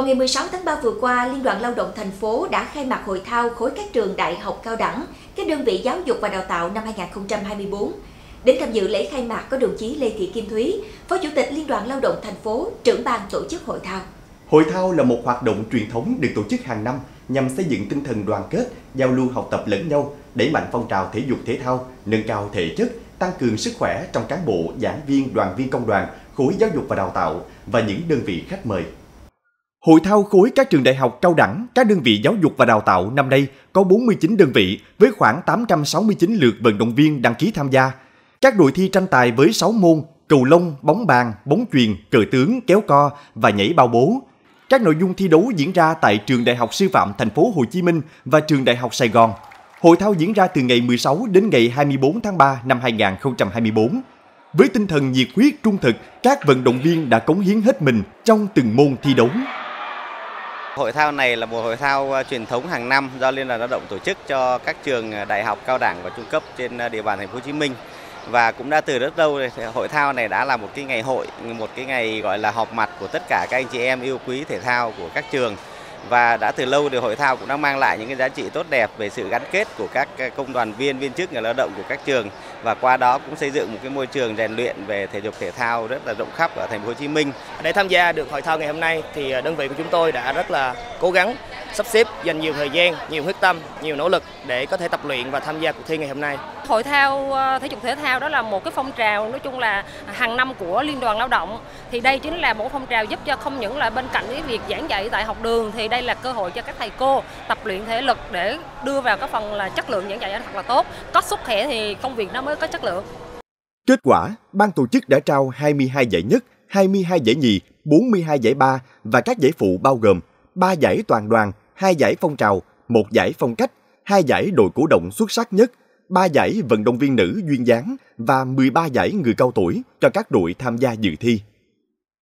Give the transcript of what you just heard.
Vào ngày 16 tháng 3 vừa qua, Liên đoàn Lao động Thành phố đã khai mạc hội thao khối các trường đại học cao đẳng, các đơn vị giáo dục và đào tạo năm 2024. Đến tham dự lễ khai mạc có đồng chí Lê Thị Kim Thúy, Phó Chủ tịch Liên đoàn Lao động Thành phố, trưởng ban tổ chức hội thao. Hội thao là một hoạt động truyền thống được tổ chức hàng năm nhằm xây dựng tinh thần đoàn kết, giao lưu học tập lẫn nhau, đẩy mạnh phong trào thể dục thể thao, nâng cao thể chất, tăng cường sức khỏe trong cán bộ, giảng viên, đoàn viên công đoàn, khối giáo dục và đào tạo và những đơn vị khách mời. Hội thao khối các trường đại học cao đẳng, các đơn vị giáo dục và đào tạo năm nay có 49 đơn vị với khoảng 869 lượt vận động viên đăng ký tham gia. Các đội thi tranh tài với 6 môn: cầu lông, bóng bàn, bóng chuyền, cờ tướng, kéo co và nhảy bao bố. Các nội dung thi đấu diễn ra tại Trường Đại học Sư phạm thành phố Hồ Chí Minh và Trường Đại học Sài Gòn. Hội thao diễn ra từ ngày 16 đến ngày 24 tháng 3 năm 2024. Với tinh thần nhiệt huyết trung thực, các vận động viên đã cống hiến hết mình trong từng môn thi đấu. Hội thao này là một hội thao truyền thống hàng năm do Liên đoàn Lao động tổ chức cho các trường đại học, cao đẳng và trung cấp trên địa bàn thành phố Hồ Chí Minh. Và cũng đã từ rất lâu rồi, hội thao này đã là một cái ngày hội, một cái ngày gọi là họp mặt của tất cả các anh chị em yêu quý thể thao của các trường. Và đã từ lâu thì hội thao cũng đã mang lại những cái giá trị tốt đẹp về sự gắn kết của các công đoàn viên, viên chức, người lao động của các trường. Và qua đó cũng xây dựng một cái môi trường rèn luyện về thể dục thể thao rất là rộng khắp ở thành phố Hồ Chí Minh. Để tham gia được hội thao ngày hôm nay thì đơn vị của chúng tôi đã rất là cố gắng, sắp xếp, dành nhiều thời gian, nhiều quyết tâm, nhiều nỗ lực để có thể tập luyện và tham gia cuộc thi ngày hôm nay. Hội thao thể dục thể thao đó là một cái phong trào nói chung là hàng năm của Liên đoàn Lao động. Thì đây chính là một phong trào giúp cho không những là bên cạnh cái việc giảng dạy tại học đường thì đây là cơ hội cho các thầy cô tập luyện thể lực để đưa vào các phần là chất lượng giảng dạy thật là tốt. Có sức khỏe thì công việc nó mới có chất lượng. Kết quả, ban tổ chức đã trao 22 giải nhất, 22 giải nhì, 42 giải ba và các giải phụ bao gồm 3 giải toàn đoàn, 2 giải phong trào, 1 giải phong cách, 2 giải đội cổ động xuất sắc nhất, 3 giải vận động viên nữ duyên dáng và 13 giải người cao tuổi cho các đội tham gia dự thi.